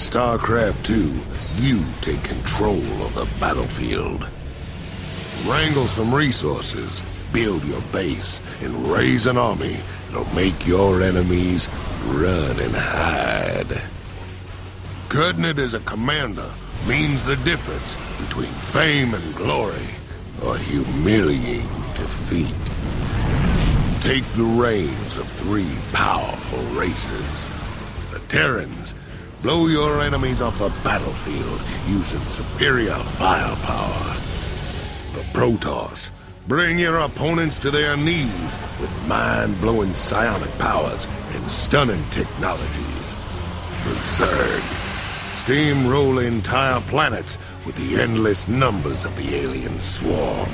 StarCraft II, you take control of the battlefield. Wrangle some resources, build your base, and raise an army that'll make your enemies run and hide. Goodness as a commander means the difference between fame and glory, or humiliating defeat. Take the reins of three powerful races. The Terrans blow your enemies off the battlefield using superior firepower. The Protoss bring your opponents to their knees with mind-blowing psionic powers and stunning technologies. The Zerg steamroll entire planets with the endless numbers of the alien swarm.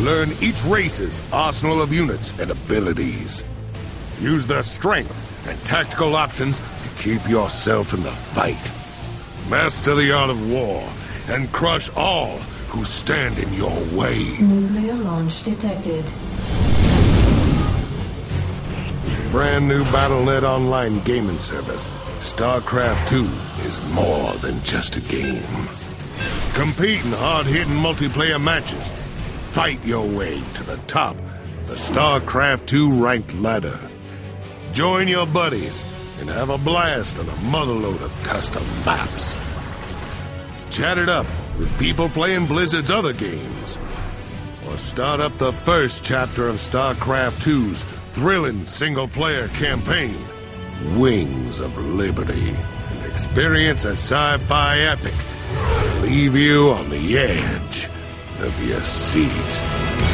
Learn each race's arsenal of units and abilities. Use their strengths and tactical options to keep yourself in the fight. Master the art of war and crush all who stand in your way. Nuclear launch detected. Brand new Battle.net online gaming service, StarCraft II is more than just a game. Compete in hard-hitting multiplayer matches. Fight your way to the top of the StarCraft II ranked ladder. Join your buddies and have a blast on a motherload of custom maps. Chat it up with people playing Blizzard's other games. Or start up the first chapter of StarCraft II's thrilling single-player campaign, Wings of Liberty, and experience a sci-fi epic. Leave you on the edge of your seat.